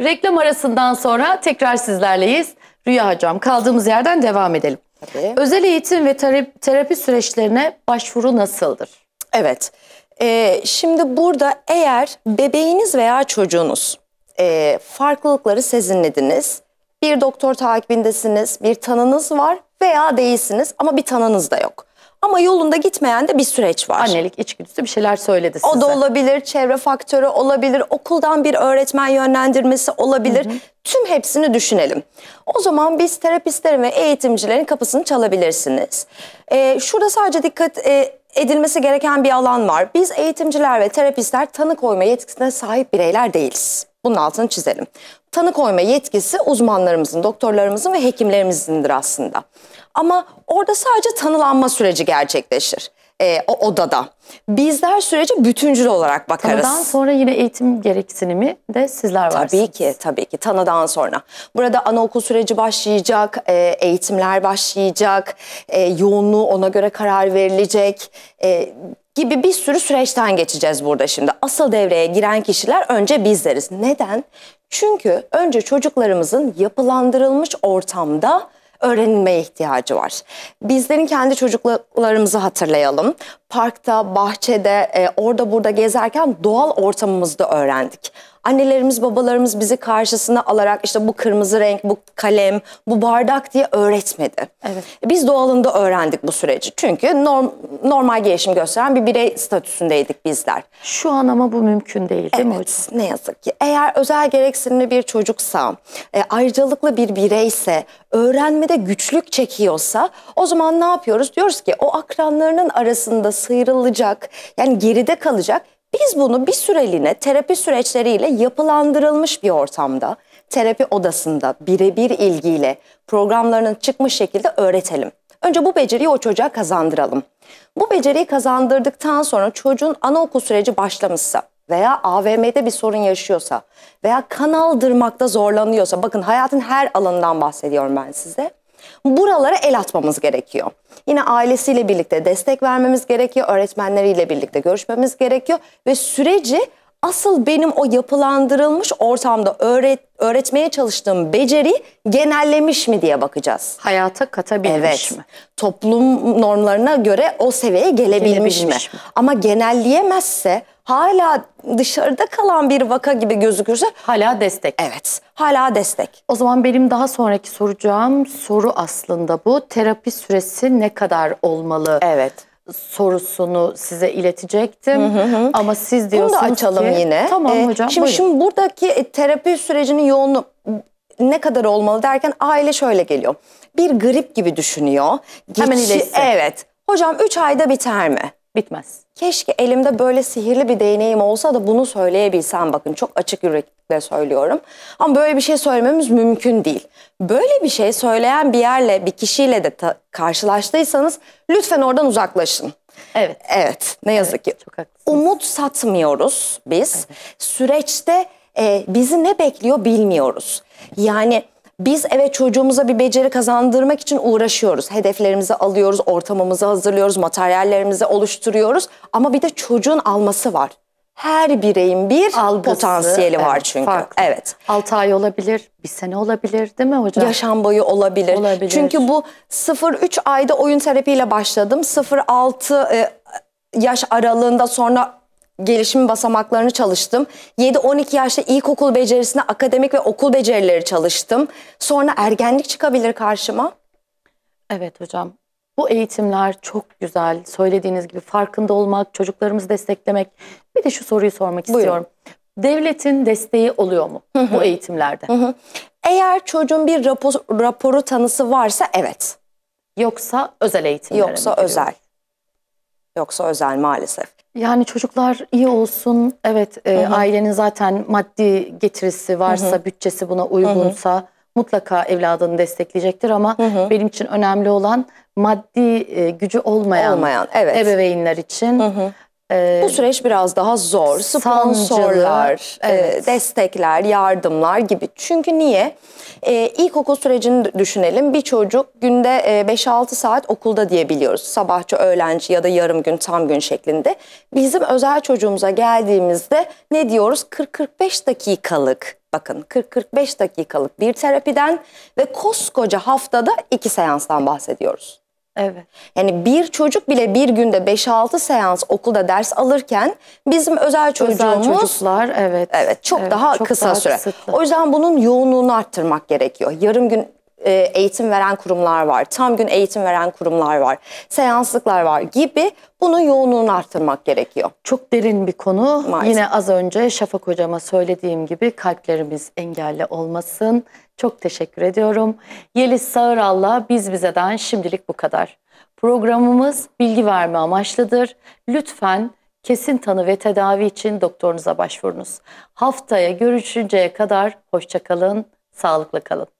Reklam arasından sonra tekrar sizlerleyiz. Rüya Hocam, kaldığımız yerden devam edelim. Tabii. Özel eğitim ve terapi süreçlerine başvuru nasıldır? Evet. Şimdi burada eğer bebeğiniz veya çocuğunuz farklılıkları sezinlediniz, bir doktor takibindesiniz, bir tanınız var veya değilsiniz ama bir tanınız da yok. Ama yolunda gitmeyen de bir süreç var. Annelik içgüdüsü bir şeyler söyledi size. O da olabilir, çevre faktörü olabilir, okuldan bir öğretmen yönlendirmesi olabilir. Hı hı. Tüm hepsini düşünelim. O zaman biz terapistlerin ve eğitimcilerin kapısını çalabilirsiniz. Şurada sadece dikkat edilmesi gereken bir alan var. Biz eğitimciler ve terapistler tanı koyma yetkisine sahip bireyler değiliz. Bunun altını çizelim. Tanı koyma yetkisi uzmanlarımızın, doktorlarımızın ve hekimlerimizindir aslında. Ama orada sadece tanılanma süreci gerçekleşir o odada. Bizler süreci bütüncül olarak bakarız. Tanıdan sonra yine eğitim gereksinimi de sizler varsınız. Tabii ki, tabii ki tanıdan sonra. Burada anaokul süreci başlayacak, eğitimler başlayacak, yoğunluğu ona göre karar verilecek gibi bir sürü süreçten geçeceğiz burada şimdi. Asıl devreye giren kişiler önce bizleriz. Neden? Çünkü önce çocuklarımızın yapılandırılmış ortamda öğrenilmeye ihtiyacı var. Bizlerin kendi çocuklarımızı hatırlayalım. Parkta, bahçede, orada burada gezerken doğal ortamımızda öğrendik. Annelerimiz, babalarımız bizi karşısına alarak işte bu kırmızı renk, bu kalem, bu bardak diye öğretmedi. Evet. Biz doğalında öğrendik bu süreci. Çünkü normal gelişim gösteren bir birey statüsündeydik bizler. Şu an ama bu mümkün değil, değil mi hocam? Ne yazık ki. Eğer özel gereksinimli bir çocuksa, ayrıcalıklı bir bireyse, öğrenmede güçlük çekiyorsa o zaman ne yapıyoruz? Diyoruz ki o akranlarının arasında sıyrılacak, yani geride kalacak. Biz bunu bir süreliğine terapi süreçleriyle yapılandırılmış bir ortamda, terapi odasında birebir ilgiyle programlarının çıkmış şekilde öğretelim. Önce bu beceriyi o çocuğa kazandıralım. Bu beceriyi kazandırdıktan sonra çocuğun anaokul süreci başlamışsa veya AVM'de bir sorun yaşıyorsa veya kan aldırmakta zorlanıyorsa, bakın hayatın her alanından bahsediyorum ben size. Buralara el atmamız gerekiyor. Yine ailesiyle birlikte destek vermemiz gerekiyor. Öğretmenleriyle birlikte görüşmemiz gerekiyor. Ve süreci asıl benim o yapılandırılmış ortamda öğretmeye çalıştığım beceri genellemiş mi diye bakacağız. Hayata katabilmiş mi? Toplum normlarına göre o seviyeye gelebilmiş mi? Ama genelleyemezse, hala dışarıda kalan bir vaka gibi gözükürse hala destek. Evet, hala destek. O zaman benim daha sonraki soracağım soru aslında bu. Terapi süresi ne kadar olmalı? Evet. Sorusunu size iletecektim. Hı hı. Ama siz diyorsunuz ki... Bunu da açalım yine. Tamam hocam. Şimdi buradaki terapi sürecinin yoğunluğu ne kadar olmalı derken aile şöyle geliyor. Bir grip gibi düşünüyor. Hemen iyileşsin. Evet. Hocam 3 ayda biter mi? Bitmez. Keşke elimde böyle sihirli bir değneğim olsa da bunu söyleyebilsem, bakın çok açık yürekle söylüyorum. Ama böyle bir şey söylememiz mümkün değil. Böyle bir şey söyleyen bir yerle, bir kişiyle de karşılaştıysanız lütfen oradan uzaklaşın. Evet. Evet, ne yazık ki. Çok haklısınız. Umut satmıyoruz biz. Evet. Süreçte bizi ne bekliyor bilmiyoruz. Yani... Biz evet çocuğumuza bir beceri kazandırmak için uğraşıyoruz. Hedeflerimizi alıyoruz, ortamımızı hazırlıyoruz, materyallerimizi oluşturuyoruz. Ama bir de çocuğun alması var. Her bireyin bir algısı, potansiyeli var çünkü. Farklı. Evet. 6 ay olabilir, 1 sene olabilir değil mi hocam? Yaşam boyu olabilir. Çünkü bu 0-3 ayda oyun terapiyle başladım. 0-6 yaş aralığında sonra... Gelişim basamaklarını çalıştım. 7-12 yaşta ilkokul becerisine akademik ve okul becerileri çalıştım. Sonra ergenlik çıkabilir karşıma. Evet hocam. Bu eğitimler çok güzel. Söylediğiniz gibi farkında olmak, çocuklarımızı desteklemek. Bir de şu soruyu sormak istiyorum. Devletin desteği oluyor mu bu eğitimlerde? Eğer çocuğun bir raporu tanısı varsa evet. Yoksa özel eğitimlere mi giriyor? Yoksa özel. Yoksa özel maalesef. Yani çocuklar iyi olsun, evet ailenin zaten maddi getirisi varsa, bütçesi buna uygunsa mutlaka evladını destekleyecektir. Ama benim için önemli olan maddi gücü olmayan ebeveynler için. Bu süreç biraz daha zor. Sponsorlar, destekler, yardımlar gibi. Çünkü niye? İlkokul sürecini düşünelim. Bir çocuk günde 5-6 saat okulda diyebiliyoruz. Sabahçı, öğlenci ya da yarım gün, tam gün şeklinde. Bizim özel çocuğumuza geldiğimizde ne diyoruz? 40-45 dakikalık Bakın 40-45 dakikalık bir terapiden ve koskoca haftada 2 seanstan bahsediyoruz. Evet. Yani bir çocuk bile bir günde 5-6 seans okulda ders alırken bizim özel çocuğumuz çok daha kısa süre. Kısıtlı. O yüzden bunun yoğunluğunu arttırmak gerekiyor. Yarım gün eğitim veren kurumlar var, tam gün eğitim veren kurumlar var, seanslıklar var gibi, bunun yoğunluğunu arttırmak gerekiyor. Çok derin bir konu. Maalesef. Yine az önce Şafak Hocama söylediğim gibi kalplerimiz engelli olmasın. Çok teşekkür ediyorum. Yeliz Sağıral'la Biz Bize'den şimdilik bu kadar. Programımız bilgi verme amaçlıdır. Lütfen kesin tanı ve tedavi için doktorunuza başvurunuz. Haftaya görüşünceye kadar hoşça kalın, sağlıklı kalın.